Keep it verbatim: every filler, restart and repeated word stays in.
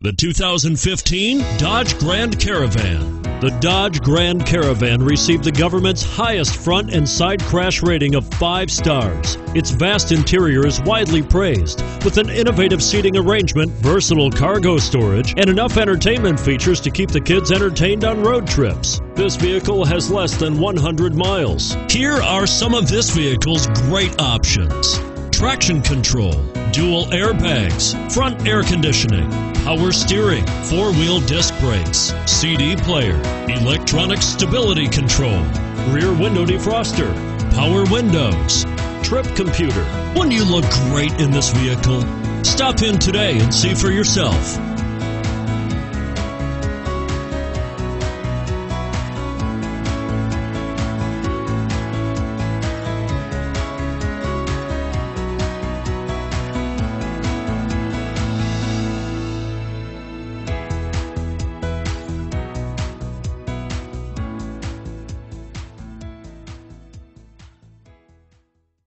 The two thousand fifteen Dodge Grand Caravan. The Dodge Grand Caravan received the government's highest front and side crash rating of five stars. Its vast interior is widely praised, with an innovative seating arrangement, versatile cargo storage, and enough entertainment features to keep the kids entertained on road trips. This vehicle has less than one hundred miles. Here are some of this vehicle's great options: traction control, dual airbags, front air conditioning, power steering, four-wheel disc brakes, C D player, electronic stability control, rear window defroster, power windows, trip computer. Wouldn't you look great in this vehicle? Stop in today and see for yourself.